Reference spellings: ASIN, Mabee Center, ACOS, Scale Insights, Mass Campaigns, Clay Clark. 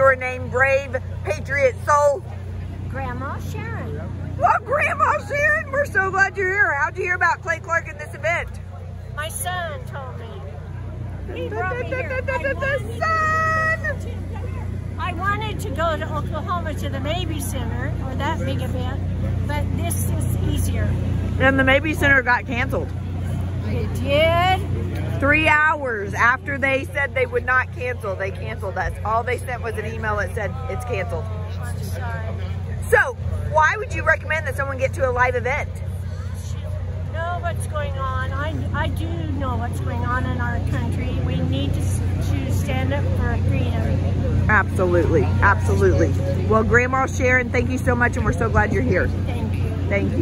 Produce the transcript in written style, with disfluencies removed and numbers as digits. your name, brave patriot soul? Grandma Sharon. Well, Grandma Sharon, we're so glad you're here. How'd you hear about Clay Clark in this event? My son told me. He brought me here. I wanted to go to Oklahoma to the Mabee Center or that big event, but this is easier. And the Mabee Center got canceled. It did? 3 hours after they said they would not cancel, they canceled us. All they sent was an email that said, it's canceled. I'm sorry. So, why would you recommend that someone get to a live event? Know what's going on. I do know what's going on in our country. We need to stand up for freedom. Absolutely. Absolutely. Well, Grandma Sharon, thank you so much, and we're so glad you're here. Thank you. Thank you.